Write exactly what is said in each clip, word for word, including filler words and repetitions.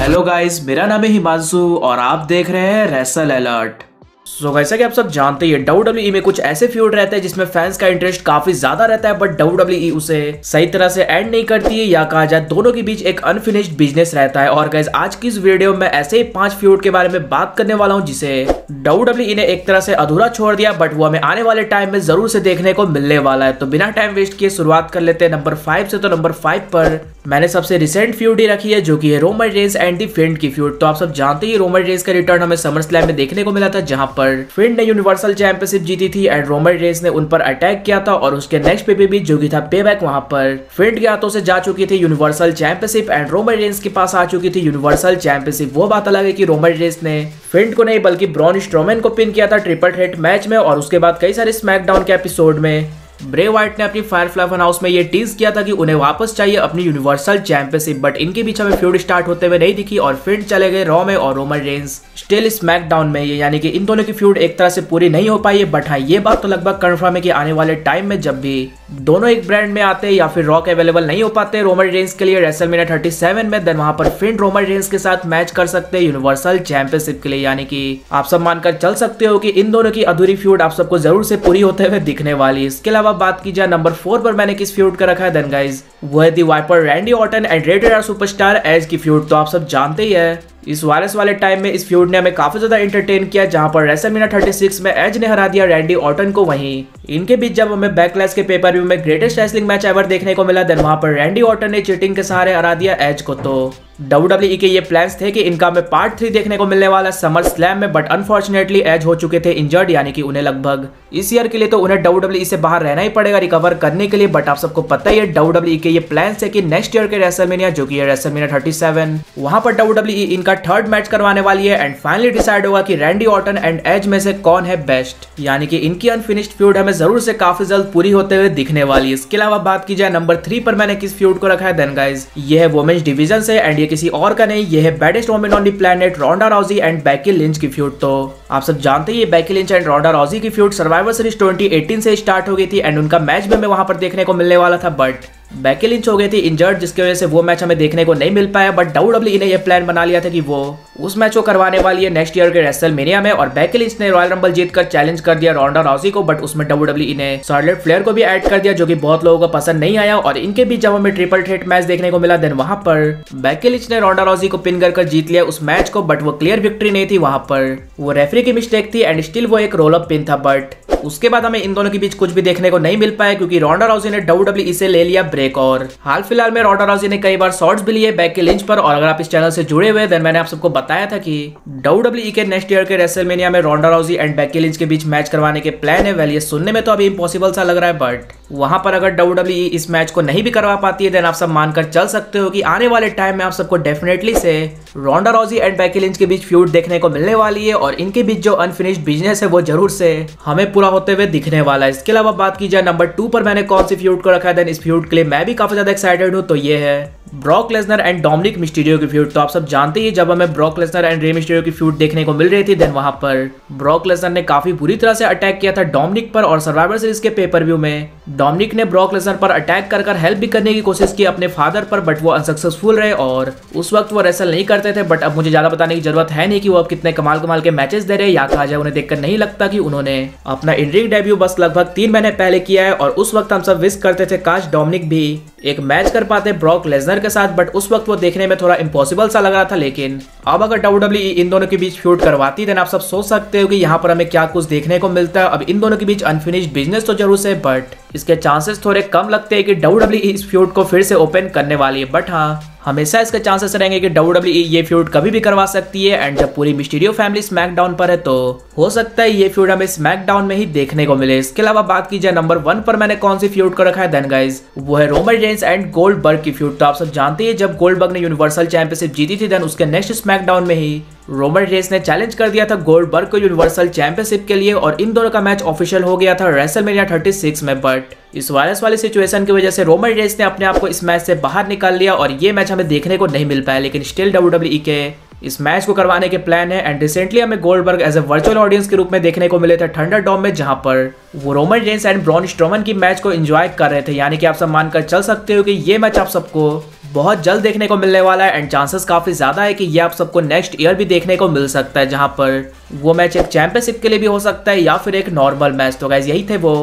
Hello guys, मेरा नाम है हिमांशु और आप देख रहे हैं रेसल अलर्ट। So, जैसा कि आप सब जानते हैं डब्ल्यूडब्ल्यूई में कुछ ऐसे फ्यूड रहते हैं जिसमें फैंस का इंटरेस्ट काफी ज्यादा रहता है, बट डब्ल्यूडब्ल्यूई उसे सही तरह से एंड नहीं करती है, या कहा जाए दोनों के बीच एक अनफिनिश्ड बिजनेस रहता है। और गाइस, आज की इस वीडियो में ऐसे ही पांच फ्यूड के बारे में बात करने वाला हूं जिसे डब्ल्यूडब्ल्यूई ने एक तरह से अधूरा छोड़ दिया, बट वो हमें आने वाले टाइम में जरूर से देखने को मिलने वाला है। तो बिना टाइम वेस्ट किए शुरुआत कर लेते हैं नंबर फाइव से। तो नंबर फाइव पर मैंने सबसे रिसेंट फ्यूड ही रखी है जो कि है Roman Reigns and the Fiend की फ्यूड। तो आप सब जानते ही रोमन रेंस का रिटर्न हमें समर स्लैम में देखने को मिला था, जहां पर फील्ड ने यूनिवर्सल चैंपियनशिप जीती थी एंड रोमन रेंस ने उन पर अटैक किया था। और उसके नेक्स्ट पे भी जो कि था पेबैक, वहां पर फील्ड के हाथों से जा चुकी थी universal championship and Roman Reigns के पास आ चुकी थी यूनिवर्सल चैंपियनशिप। वो बात अलग है कि रोमन रेंस ने फील्ड को नहीं बल्कि ब्रॉन स्ट्रोमैन को पिन किया था ट्रिपल थ्रेट मैच में। और उसके बाद कई सारे स्मैकडाउन के एपिसोड में ब्रे वाइट ने अपनी फायरफ्लाई फन हाउस में ये टीज किया था कि उन्हें वापस चाहिए अपनी यूनिवर्सल चैंपियनशिप, बट इनके बीच हमें फ्यूड स्टार्ट होते हुए नहीं दिखी और फील्ड चले गए रॉ में और रोमन रेंस स्टिल स्मैकडाउन में। ये यानी कि इन दोनों की फ्यूड एक तरह से पूरी नहीं हो पाई है, बट हाँ ये बात तो लगभग कन्फर्म है कि आने वाले टाइम में जब भी दोनों एक ब्रांड में आते या फिर रॉ के अवेलेबल नहीं हो पाते रोमन रेंस के लिए रेसलमेनिया थर्टी सेवन में, देन वहां पर फील्ड रोमन रेंस के साथ मैच कर सकते हैं यूनिवर्सल चैंपियनशिप के लिए। यानी कि आप सब मानकर चल सकते हो कि इन दोनों की अधूरी फ्यूड आप सबको जरूर से पूरी होते हुए दिखने वाली है। इसके अलावा बात की जाए नंबर फोर पर मैंने किस फ्यूड का रखा है, देन गाइज वो है the Viper Randy Orton and rated R superstar Edge की फ्यूड। तो आप सब जानते ही है इस वायरस वाले टाइम में इस फ्यूड ने हमें काफी ज्यादा एंटरटेन किया, जहां पर रेसलमेनिया थर्टी सिक्स में एज ने हरा दिया रैंडी ऑर्टन को। वहीं इनके बीच जब हमें बैकलैश के पेपर व्यू में ग्रेटेस्ट रेसलिंग मैच एवर देखने को मिला, देन वहां पर रैंडी ऑर्टन ने चीटिंग के सहारे हरा दिया एज को। तो डब्ल्यूडब्ल्यूई के ये प्लान्स थे कि इनका हमें पार्ट थ्री देखने को मिलने वाला समर स्लैम में, बट अनफॉर्चुनेटली एज हो चुके थे इंजर्ड, यानी कि उन्हें लगभग इस ईयर के लिए तो उन्हें डब्ल्यूडब्ल्यूई से बाहर रहना ही पड़ेगा रिकवर करने के लिए। बट आप सबको पता ही है डब्ल्यूडब्ल्यूई के ये प्लान्स है कि नेक्स्ट ईयर के रेसलमेनिया जो कि रेसलमेनिया थर्टी सेवन, वहां पर डब्ल्यूडब्ल्यूई इनका थर्ड मैच करवाने वाली है एंड फाइनली डिसाइड होगा कि रैंडी ऑर्टन एंड एज में से कौन है बेस्ट। यानी कि इनकी अनफिनिश्ड फ्यूड हमें जरूर से काफी जल्द पूरी होते हुए दिखने वाली है। इसके अलावा बात की जाए नंबर थ्री पर मैंने किस फ्यूड को रखा है, देन गाइज ये है वुमेन्स डिवीजन से एंड किसी और का नहीं, यह है baddest women on the planet Ronda Rousey and Becky Lynch की फ्यूड। तो आप सब जानते हैं Becky Lynch and Ronda Rousey की feud Survivor Series twenty eighteen से स्टार्ट हो गई थी एंड उनका मैच भी हमें वहां पर देखने को मिलने वाला था, बट बेकी लिंच हो गई थी इंजर्ड जिसकी वजह से वो मैच हमें देखने को नहीं मिल पाया। बट डब्ल्यूडब्ल्यूई ने यह प्लान बना लिया था कि वो उस मैच को करवाने वाली है नेक्स्ट ईयर के रेसलमेनिया में, और बेकी लिंच ने रॉयल रंबल जीतकर चैलेंज कर दिया रॉन्डा राउजी को, बट उसमें डब्ल्यूडब्ल्यूई ने शार्लेट फ्लेयर को भी ऐड कर दिया जो कि बहुत लोगों को पसंद नहीं आया। और इनके बीच जब हमें ट्रिपल थ्रेट मैच देखने को मिला, देन वहां पर बेकी लिंच ने रॉन्डा राउजी को पिन कर जीत लिया उस मैच को, बट वो क्लियर विक्ट्री नहीं थी, वहां पर वो रेफरी की मिस्टेक थी एंड स्टिल वो एक रोल अप पिन था। बट उसके बाद हमें इन दोनों के बीच कुछ भी देखने को नहीं मिल पाया क्योंकि रॉन्डा राउजी ने डब्ल्यूडब्ल्यूई से ले लिया ब्रेक। और हाल फिलहाल में रॉन्डा राउजी ने कई बार शॉट्स भी लिए बेकी लिंच पर, और अगर आप इस चैनल से जुड़े हुए देन मैंने आप सबको बताया था कि डब्ल्यूडब्ल्यूई के नेक्स्ट ईयर के रेसलमेनिया में Ronda Rousey and Becky Lynch के बीच मैच करवाने के प्लान है। वेल ये सुनने में तो अभी इम्पॉसिबल सा लग रहा है, बट वहां पर अगर डब्ल्यूडब्ल्यूई इस मैच को नहीं भी करवा पाती है देन आप सब मानकर चल सकते हो कि आने वाले टाइम में आप सबको डेफिनेटली से Ronda Rousey and Becky Lynch के बीच फ्यूड देखने को मिलने वाली है, और इनके बीच जो अनफिनिश्ड बिजनेस है वो जरूर से हमें पूरा होते हुए दिखने वाला है। इसके अलावा बात की जाए नंबर टू पर मैंने कौन सी फ्यूड को रखा है, देन इस फ्यूड के लिए मैं भी काफी ज्यादा एक्साइटेड हूँ, तो ये है Brock Lesnar and Dominik Mysterio की फ्यूड। तो आप सब जानते ही जब हमें Brock Lesnar and Rey Mysterio की फ्यूड देखने को मिल रही थी, देन वहां पर ब्रॉक लेसनर ने काफी बुरी तरह से अटैक किया था डोमिनिक पर, और सर्वाइवर सीरीज के पेपर व्यू में डोमिनिक ने ब्रॉक लेसनर पर अटैक कर कर हेल्प भी करने की कोशिश की अपने फादर पर, बट वो अनसक्सेसफुल रहे और उस वक्त वो रेसल नहीं करते थे। बट अब मुझे ज्यादा बताने की जरूरत है नहीं कि वो अब कितने कमाल कमाल के मैचेस दे रहे हैं, या कहा जाए उन्हें देखकर नहीं लगता कि उन्होंने अपना इंड्रिक डेब्यू बस लगभग तीन महीने पहले किया है। और उस वक्त हम सब विश करते थे काश डोमिनिक भी एक मैच कर पाते ब्रॉक लेसनर के साथ, बट उस वक्त वो देखने में थोड़ा इम्पॉसिबल सा लग रहा था। लेकिन अब अगर डब्ल्यूडब्ल्यूई इन दोनों के बीच फ्यूड करवाती देन आप सब सोच सकते हो कि यहाँ पर हमें क्या कुछ देखने को मिलता है। अब इन दोनों के बीच अनफिनिश्ड बिजनेस तो जरूर है, बट इसके चांसेस थोड़े कम लगते हैं कि डब्ल्यूडब्ल्यूई इस फ्यूड को फिर से ओपन करने वाली है। बट हाँ हमेशा इसके चांसेस रहेंगे कि डब्ल्यूडब्ल्यूई ये फ्यूड कभी भी करवा सकती है, एंड जब पूरी मिस्टीरियो फैमिली स्मैकडाउन पर है तो हो सकता है ये फ्यूड हमें स्मैकडाउन में ही देखने को मिले। इसके अलावा बात की जाए नंबर वन पर मैंने कौन सी फ्यूड को रखा है, देन गाइज वो है रोमन रेंस एंड गोल्डबर्ग की फ्यूड। तो आप सब जानते हैं जब गोल्डबर्ग ने यूनिवर्सल चैंपियनशिप जीती थी देन उसके नेक्स्ट स्मैकडाउन में ही रोमन रेंस ने चैलेंज कर दिया था गोल्डबर्ग को यूनिवर्सल चैंपियनशिप के लिए, और इन दोनों का मैच ऑफिशियल हो गया था रेसलमेनिया थर्टी सिक्स में। बट इस वायरस वाली सिचुएशन की वजह से रोमन रेंस ने अपने आप को इस मैच से बाहर निकाल लिया और ये मैच हमें देखने को नहीं मिल पाया। लेकिन स्टिल डब्ल्यूडब्ल्यूई के इस मैच को करवाने के प्लान है, एंड रिसेंटली हमें Goldberg as a virtual audience के रूप में देखने को मिले थे थंडरडोम में, जहां पर वो Roman Reigns and Braun Strowman की मैच को एंजॉय कर रहे थे। यानी कि आप सब मानकर चल सकते हो कि ये मैच आप सबको बहुत जल्द देखने को मिलने वाला है एंड चांसेस काफी ज्यादा है कि ये आप सबको नेक्स्ट ईयर भी देखने को मिल सकता है, जहां पर वो मैच एक चैंपियनशिप के लिए भी हो सकता है या फिर एक नॉर्मल मैच। तो गाइस यही थे वो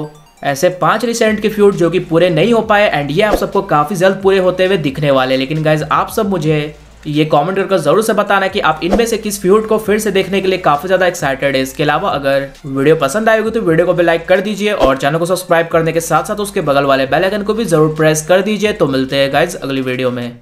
ऐसे पांच रिसेंट के फ्यूड जो कि पूरे नहीं हो पाए एंड ये आप सबको काफी जल्द पूरे होते हुए दिखने वाले। लेकिन गाइज आप सब मुझे ये कमेंट करके जरूर से बताना कि आप इनमें से किस फ्यूड को फिर से देखने के लिए काफी ज्यादा एक्साइटेड है। इसके अलावा अगर वीडियो पसंद आएगी तो वीडियो को भी लाइक कर दीजिए और चैनल को सब्सक्राइब करने के साथ साथ उसके बगल वाले बेल आइकन को भी जरूर प्रेस कर दीजिए। तो मिलते हैं गाइज अगली वीडियो में।